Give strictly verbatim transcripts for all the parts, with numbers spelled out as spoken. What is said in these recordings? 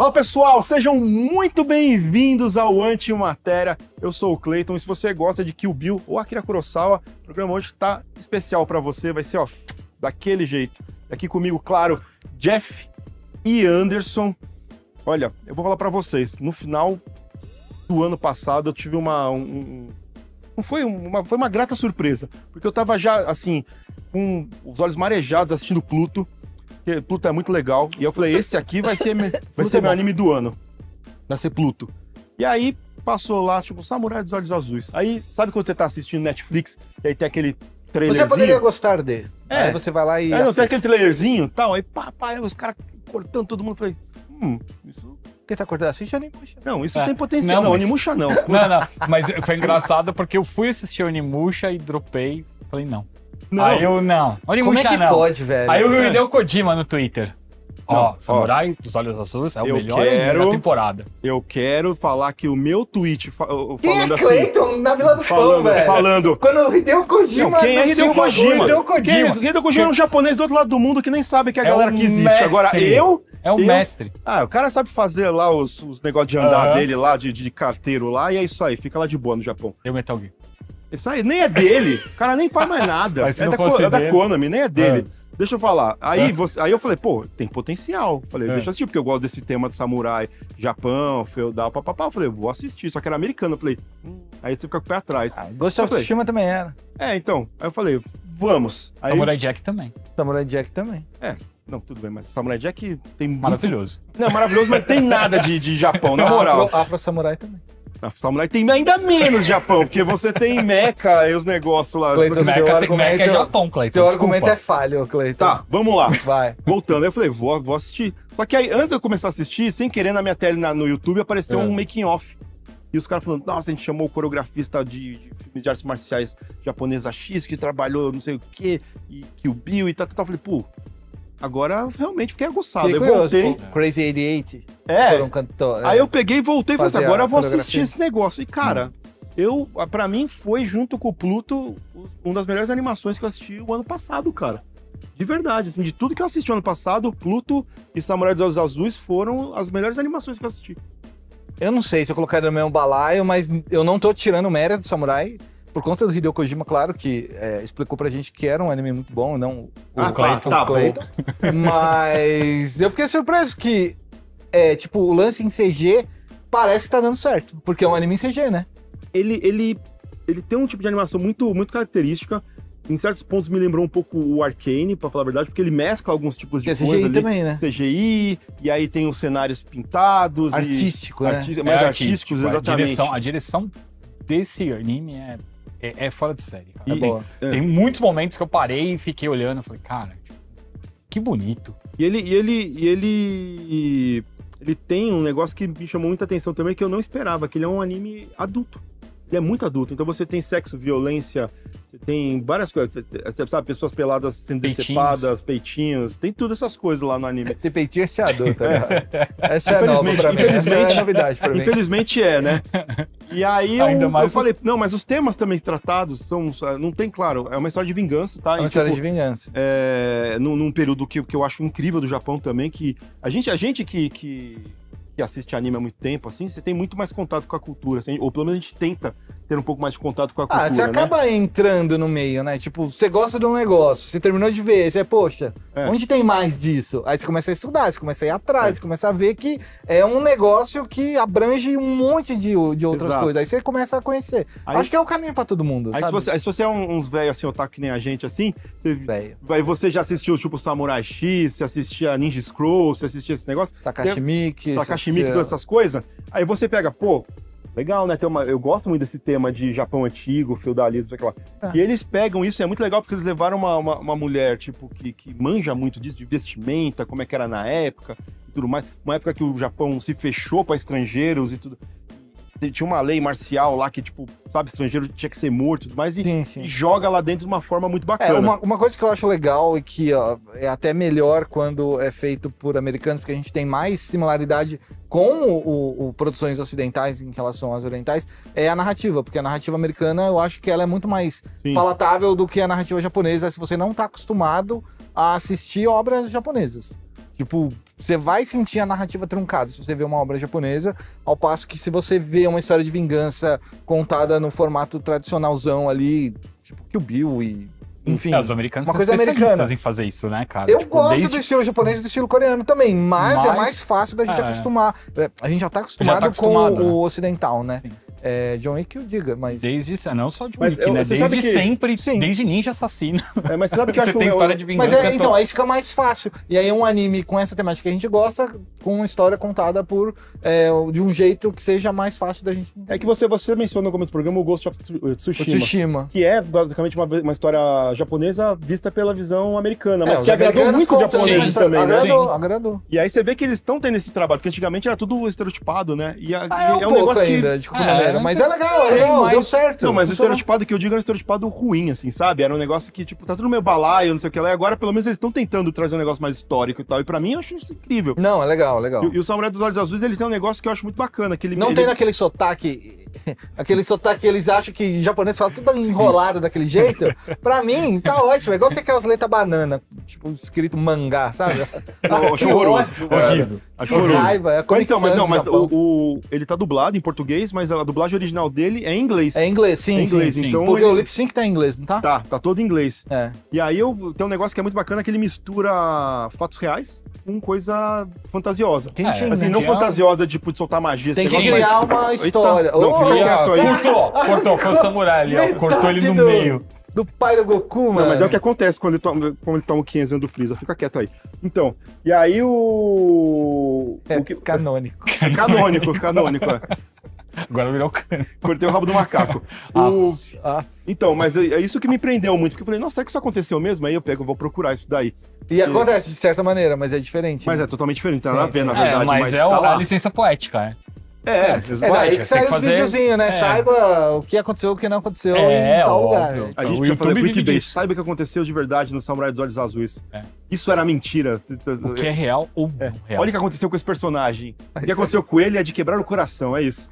Fala pessoal, sejam muito bem-vindos ao Antimatéria. Eu sou o Clayton e se você gosta de Kill Bill ou Akira Kurosawa, o programa hoje tá especial para você, vai ser ó, daquele jeito. Aqui comigo, claro, Jeff e Anderson. Olha, eu vou falar para vocês, no final do ano passado eu tive uma... Um, um, foi, uma foi uma grata surpresa, porque eu tava já, assim, com os olhos marejados assistindo Pluto. Porque Pluto é muito legal. E eu falei, esse aqui vai ser, me... vai ser meu anime do ano. Vai ser Pluto. E aí, passou lá, tipo, Samurai dos Olhos Azuis. Aí, sabe quando você tá assistindo Netflix, e aí tem aquele trailerzinho? Você poderia gostar dele. É. Aí você vai lá e aí, não, tem aquele trailerzinho e tal, aí pá, pá, aí os caras cortando todo mundo. Eu falei, hum, isso... Quem tá cortando assim já nem puxa. Não, isso é. Tem potencial. Não, Onimusha não. Mas... não, não. Mas foi engraçado porque eu fui assistir Onimusha e dropei. Falei, não. Não. Aí eu não. Olha, como é que não. Pode, velho? Aí eu vi o Hideo Kojima no Twitter. Não, ó, Samurai ó, dos Olhos Azuis é o melhor quero, da temporada. Eu quero falar que o meu tweet fa falando é assim... Clayton na Vila do Fão, velho. Falando... Quando o Hideo Kojima... Não, quem é Hideo Kojima? Hideo Kojima, quem, Hideo Kojima é um japonês do outro lado do mundo que nem sabe que é a é galera um que existe. Mestre. Agora eu... É um eu, mestre. Ah, o cara sabe fazer lá os, os negócios de andar uhum. dele lá, de, de carteiro lá, e é isso aí. Fica lá de boa no Japão. Eu Metal Gear. Isso aí, nem é dele, o cara nem faz mais nada, é da, é da Konami, nem é dele. É. Deixa eu falar, aí, é. você, aí eu falei, pô, tem potencial. Falei, é. deixa eu assistir, porque eu gosto desse tema de samurai, Japão, feudal, papapá. Eu falei, vou assistir, só que era americano, eu falei, hum. aí você fica com o pé atrás. Ah, Ghost of Tsushima também era. É, então, aí eu falei, vamos. Aí, Samurai Jack também. Samurai Jack também. É. Não, tudo bem, mas Samurai Jack tem maravilhoso. Muito... Não, maravilhoso, mas tem nada de, de Japão, na moral. Afro, Afro Samurai também. A Samurai tem ainda menos Japão, porque você tem meca e os negócios lá. Clayton, seu meca, argumento meca é Japão, Clayton. Seu desculpa. Argumento é falho, Clayton. Tá, vamos lá. Vai. Voltando, eu falei, vou, vou assistir. Só que aí, antes de eu começar a assistir, sem querer, na minha tela na, no YouTube, apareceu é. um making-off. E os caras falando, nossa, a gente chamou o coreografista de, de filmes de artes marciais japonesa X, que trabalhou não sei o quê, e Kill Bill e tal, tal, tal. Eu falei, pô, agora realmente fiquei aguçado. Fiquei eu curioso, voltei. Crazy oitenta e oito. É. Foram cantor, é. Aí eu peguei e voltei e falei assim, agora eu vou assistir esse negócio. E cara, hum. eu, pra mim foi junto com o Pluto uma das melhores animações que eu assisti o ano passado, cara. De verdade, assim, de tudo que eu assisti o ano passado, Pluto e Samurai dos Olhos Azuis foram as melhores animações que eu assisti. Eu não sei se eu colocaria no meu balaio, mas eu não tô tirando o mérito do Samurai. Por conta do Hideo Kojima, claro, que é, explicou pra gente que era um anime muito bom, não o ah, Clayton. Tá, tá Clayton. Mas eu fiquei surpreso que, é, tipo, o lance em C G parece que tá dando certo. Porque é um anime em C G, né? Ele, ele, ele tem um tipo de animação muito, muito característica. Em certos pontos me lembrou um pouco o Arcane, pra falar a verdade, porque ele mescla alguns tipos de coisa ali. C G I também, né? C G I, e aí tem os cenários pintados. Artístico, e... né? Arti... Mais é artístico, artísticos, exatamente. A direção, a direção desse anime é... É, é fora de série, cara. E, é boa. Tem, tem muitos momentos que eu parei e fiquei olhando, falei, cara, que bonito. E ele, e ele, e ele, ele tem um negócio que me chamou muita atenção também, que eu não esperava, que ele é um anime adulto. Ele é muito adulto, então você tem sexo, violência, você tem várias coisas, você sabe, pessoas peladas sendo peitinhos. Decepadas, peitinhos, tem tudo essas coisas lá no anime. Tem peitinho esse adulto, cara. Essa é nova pra mim, essa é novidade pra mim. Infelizmente é, né? E aí eu, Ainda mais eu falei, não, mas os temas também tratados são, não tem, claro, é uma história de vingança, tá? É uma e, história tipo, de vingança. É, num, num período que, que eu acho incrível do Japão também, que a gente, a gente que... que assiste anime há muito tempo, assim, você tem muito mais contato com a cultura, assim, ou pelo menos a gente tenta ter um pouco mais de contato com a cultura, ah, você acaba né? entrando no meio, né? Tipo, você gosta de um negócio, você terminou de ver, você, poxa, é. onde tem mais disso? Aí você começa a estudar, você começa a ir atrás, é. você começa a ver que é um negócio que abrange um monte de, de outras Exato. coisas, aí você começa a conhecer. Aí, acho que é o caminho pra todo mundo, aí sabe? Se você, aí se você é um, uns velhos assim, otaku que nem a gente, assim, você, aí você já assistiu, tipo, Samurai X, você assistia Ninja Scroll, você assistia esse negócio. Takashimiki. Takashimiki, todas essas coisas. Aí você pega, pô, legal, né? Tem uma, eu gosto muito desse tema de Japão antigo, feudalismo, sei lá. Ah. E eles pegam isso, é muito legal, porque eles levaram uma, uma, uma mulher, tipo, que, que manja muito disso, de vestimenta, como é que era na época e tudo mais. Uma época que o Japão se fechou para estrangeiros e tudo. Tinha uma lei marcial lá que, tipo, sabe, estrangeiro tinha que ser morto e tudo mais. E, sim, sim. e joga lá dentro de uma forma muito bacana. É, uma, uma coisa que eu acho legal e que ó, é até melhor quando é feito por americanos, porque a gente tem mais similaridade com o, o produções ocidentais em relação às orientais, é a narrativa. Porque a narrativa americana, eu acho que ela é muito mais sim. palatável do que a narrativa japonesa, se você não tá acostumado a assistir obras japonesas. Tipo, Você vai sentir a narrativa truncada se você vê uma obra japonesa, ao passo que se você vê uma história de vingança contada no formato tradicionalzão ali, tipo Kill Bill e... Enfim, é, os americanos uma são coisa americana em fazer isso, né, cara? Eu tipo, gosto desde... do estilo japonês e do estilo coreano também, mas, mas é mais fácil da gente é. acostumar. A gente já tá acostumado, já tá acostumado com né? o ocidental, né? É, John Wick, eu diga, mas... Desde, não só John mas, Wick, eu, né? Desde que... sempre, Sim. desde Ninja Assassino. É, mas sabe que você tem história eu... de vingança. Mas é, então, aí fica mais fácil. E aí um anime com essa temática que a gente gosta, com uma história contada por, é, de um jeito que seja mais fácil da gente entender. É que você, você mencionou no começo do programa o Ghost of Tsushima, Tsushima. que é basicamente uma, uma história japonesa vista pela visão americana, mas é, que agradou muito os japoneses também, né? Agradou, agradou. E aí você vê que eles estão tendo esse trabalho, porque antigamente era tudo estereotipado, né? E a, ah, é, um é um negócio ainda, que... de qualquer maneira, é, mas é legal, é legal, mas... deu certo. Não, mas funcionou. O estereotipado que eu digo era um estereotipado ruim, assim, sabe? Era um negócio que, tipo, tá tudo meio balaio, não sei o que lá, e agora pelo menos eles estão tentando trazer um negócio mais histórico e tal, e pra mim eu acho isso incrível. Não, é legal, é legal. E, e o Samurai dos Olhos Azuis, ele tem um negócio que eu acho muito bacana, que ele... Não ele... tem naquele sotaque... Aquele sotaque que eles acham que japonês fala tudo enrolado daquele jeito, pra mim tá ótimo. É igual ter aquelas letras banana, tipo, escrito mangá, sabe? Acho horroroso. Horrível. Acho raiva, é a então, mas não, mas o, o, ele tá dublado em português, mas a dublagem original dele é em inglês. É em inglês, sim. É em inglês, sim, então. Sim. Porque ele... o lip sync tá em inglês, não tá? Tá, tá todo em inglês. É. E aí eu, tem um negócio que é muito bacana que ele mistura fatos reais com coisa fantasiosa. Tem, é, assim, né? Não fantasiosa, tipo, de soltar magia. Tem que negócio, criar mas... uma história. Então, não, ah, cortou, cortou, foi o samurai ali, cortou ele no do, meio. Do pai do Goku, mano. Não, mas é o que acontece quando ele toma, quando ele toma o quinhentos do Freeza, fica quieto aí. Então, e aí o... É, o que... canônico. Canônico, canônico, é. Agora virou cano. Cortei o rabo do macaco. O... Ah, então, mas é isso que me prendeu muito, porque eu falei, nossa, será que isso aconteceu mesmo? Aí eu pego, eu vou procurar isso daí. E, e... acontece de certa maneira, mas é diferente. Mas né? é totalmente diferente, tá sim, na sim. na verdade. É, mas, mas é tá o, a licença poética, né? É, é, é daí que sai os fazer... videozinhos, né? É. Saiba o que aconteceu, o que não aconteceu é, em tal óbvio. lugar. Então, a gente o YouTube clickbait. Saiba o que aconteceu de verdade no Samurai dos Olhos Azuis. É. Isso era mentira. O que é real ou é. não real. Olha o que aconteceu com esse personagem. O que aconteceu com ele é de quebrar o coração, é isso.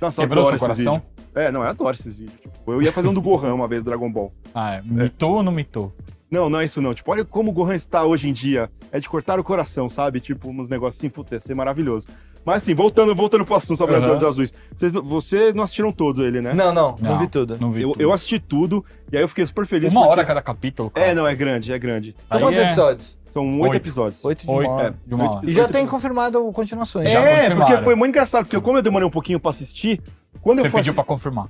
Nossa, quebrou seu coração? É, não, eu adoro esses vídeos. Tipo, eu ia fazer um do Gohan uma vez, do Dragon Ball. Ah, é. mitou é. ou não mitou? Não, não é isso não. Tipo, olha como o Gohan está hoje em dia. É de cortar o coração, sabe? Tipo, uns negócios assim, putz, ia ser maravilhoso. Mas assim, voltando, voltando pro assunto sobre uhum. as azuis. Vocês, vocês não assistiram todo ele, né? Não, não. Não, não vi tudo. Não vi eu, tudo. Eu assisti tudo e aí eu fiquei super feliz. Uma porque... hora cada capítulo, cara. É, não, é grande, é grande. Então, quantos é... episódios? São oito, oito episódios. Oito de uma oito, hora. É, de uma oito, hora. E já tem confirmado continuações. Já é, porque foi muito engraçado, porque como eu demorei um pouquinho pra assistir... Quando Você eu pediu faço... pra confirmar.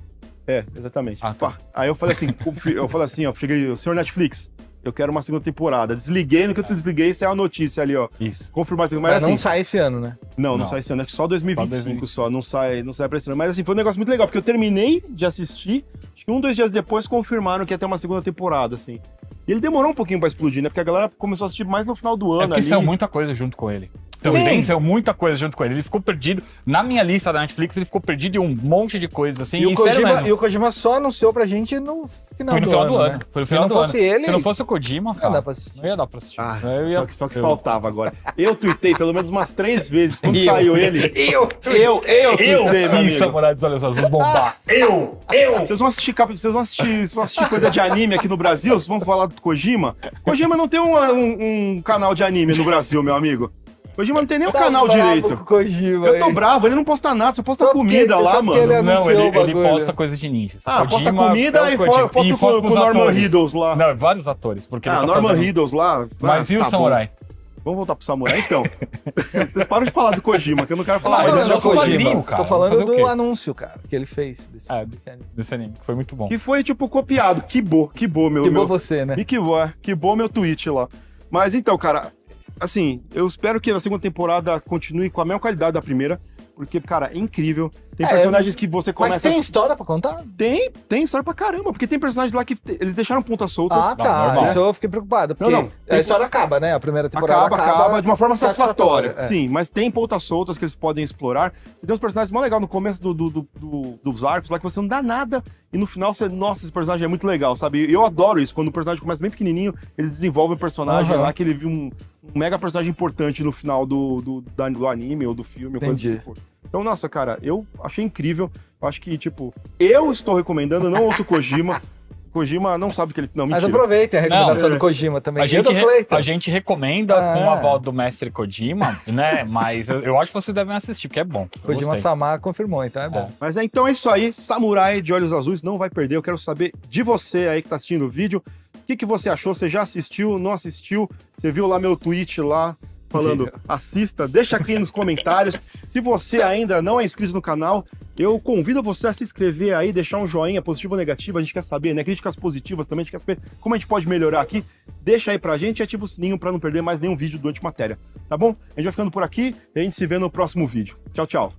É, exatamente. Ah, tá. Aí eu falei assim, eu falei assim, ó, cheguei, o senhor Netflix... Eu quero uma segunda temporada. Desliguei, no que eu desliguei, saiu a notícia ali, ó. Isso. Confirmar assim. Mas assim, não sai esse ano, né? Não, não, não sai esse ano. Acho que só dois mil e vinte e cinco só. Não sai, não sai pra esse ano. Mas assim, foi um negócio muito legal, porque eu terminei de assistir. Acho que um, dois dias depois confirmaram que ia ter uma segunda temporada, assim. E ele demorou um pouquinho pra explodir, né? Porque a galera começou a assistir mais no final do ano. É porque ali. saiu muita coisa junto com ele. Também saiu muita coisa junto com ele. Ele ficou perdido. Na minha lista da Netflix, ele ficou perdido em um monte de coisas, assim. E, e, o, Kojima, e o Kojima só anunciou pra gente no final, foi no do, final ano, do ano. Né? Foi no final Se do ano. Se não fosse ele... Se não fosse o Kojima, cara, não, não ia dar pra assistir. Ah, eu ia... Só que, só que eu... faltava agora. Eu tuitei pelo menos umas três vezes quando eu, saiu ele. Eu Eu, eu, eu, eu. Samurai dos Olhos Azuis bombar. Eu, eu. Vocês vão assistir, vocês vão assistir, vocês vão assistir coisa de anime aqui no Brasil? Vocês vão falar do Kojima? Kojima não tem um, um, um canal de anime no Brasil, meu amigo. Kojima não tem nem o canal direito. Kojima, eu tô aí. bravo, ele não posta nada, só posta só comida porque, lá, mano. Ele não, ele, ele posta coisa de ninjas. Ah, Kojima, posta comida é e foto com o Norman Hiddles lá. Não, vários atores. Porque ah, ele tá Norman fazendo... Hiddles lá. Mas ah, e o tá Samurai? Bom. Vamos voltar pro Samurai, então. Vocês param de falar do Kojima, que eu não quero falar mais do Kojima. Cara. Tô falando do anúncio, cara, que ele fez desse, é, desse anime. Desse anime, que foi muito bom. Que foi, tipo, copiado. Que bo, que bo, meu... Que bo você, né? E que bo, que bo meu tweet lá. Mas então, cara... Assim, eu espero que a segunda temporada continue com a mesma qualidade da primeira, porque, cara, é incrível. Tem é, personagens que você começa... Mas tem a... história pra contar? Tem, tem história pra caramba, porque tem personagens lá que eles deixaram pontas soltas. Ah, tá, né? Isso eu fiquei preocupado, porque não, não, a história que... acaba, né? A primeira temporada acaba, acaba, acaba de uma forma satisfatória. satisfatória. É. Sim, mas tem pontas soltas que eles podem explorar. Você tem uns personagens mó legal no começo do, do, do, do, dos arcos lá, que você não dá nada, e no final você... Nossa, esse personagem é muito legal, sabe? Eu adoro isso, quando o personagem começa bem pequenininho, eles desenvolvem o personagem uhum. lá, que ele viu um... um mega personagem importante no final do, do, do anime ou do filme. Entendi. Ou coisa que for. Então, nossa, cara, eu achei incrível. Eu acho que, tipo, eu estou recomendando, não ouço Kojima. Kojima não sabe que ele... Não, mas aproveita a recomendação não, do Kojima também. A gente, re, a gente recomenda ah. com a voz do mestre Kojima, né? Mas eu, eu acho que vocês devem assistir, porque é bom. Kojima-sama confirmou, então é bom. É. Mas então é isso aí. Samurai de Olhos Azuis não vai perder. Eu quero saber de você aí que tá assistindo o vídeo. O que, que você achou? Você já assistiu? Não assistiu? Você viu lá meu tweet lá? Falando, assista, deixa aqui nos comentários. Se você ainda não é inscrito no canal, eu convido você a se inscrever aí, deixar um joinha, positivo ou negativo, a gente quer saber, né? Críticas positivas também, a gente quer saber como a gente pode melhorar aqui. Deixa aí pra gente e ativa o sininho pra não perder mais nenhum vídeo do Antimatéria, tá bom? A gente vai ficando por aqui e a gente se vê no próximo vídeo. Tchau, tchau!